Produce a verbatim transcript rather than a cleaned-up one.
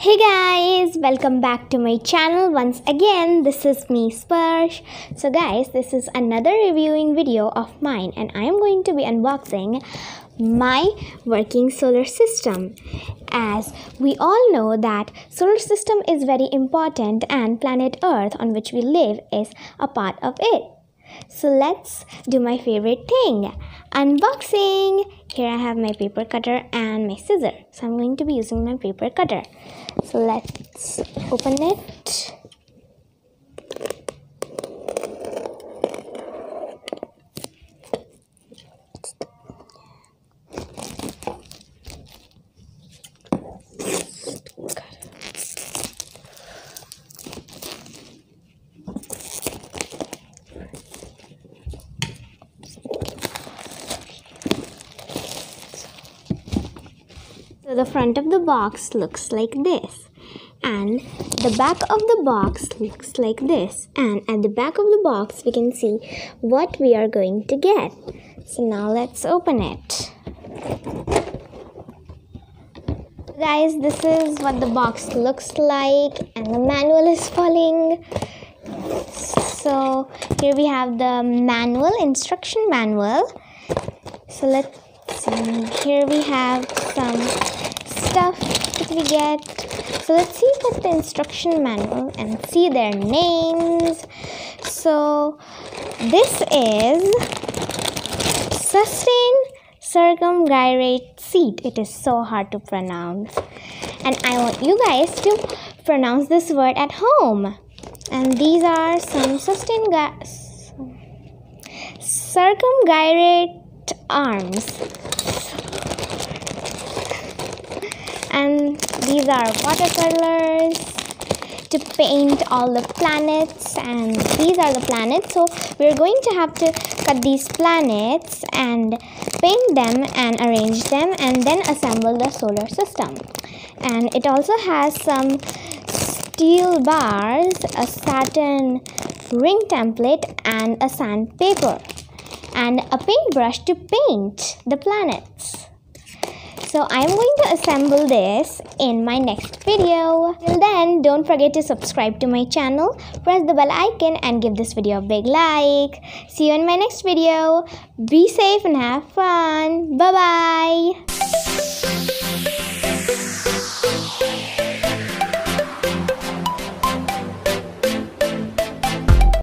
Hey guys, welcome back to my channel once again. This is me, Sparsh. So guys, this is another reviewing video of mine and I am going to be unboxing my working solar system. As we all know that solar system is very important and planet Earth, on which we live, is a part of it. So let's do my favorite thing, unboxing. Here I have my paper cutter and my scissor. So I'm going to be using my paper cutter. So let's open it. So the front of the box looks like this, and the back of the box looks like this, and at the back of the box we can see what we are going to get. So now let's open it. Guys, this is what the box looks like, and the manual is falling. So here we have the manual, instruction manual. So let's see, here we have some stuff that we get. So let's see what the instruction manual and see their names. So this is Sustain Circumgyrate Seat. It is so hard to pronounce, and I want you guys to pronounce this word at home. And these are some sustain circumgyrate arms. And these are watercolors to paint all the planets, and these are the planets, so we're going to have to cut these planets and paint them and arrange them and then assemble the solar system. And it also has some steel bars, a Saturn ring template, and a sandpaper and a paintbrush to paint the planets. So I'm going to assemble this in my next video. Till then, don't forget to subscribe to my channel, press the bell icon, and give this video a big like. See you in my next video. Be safe and have fun. Bye-bye.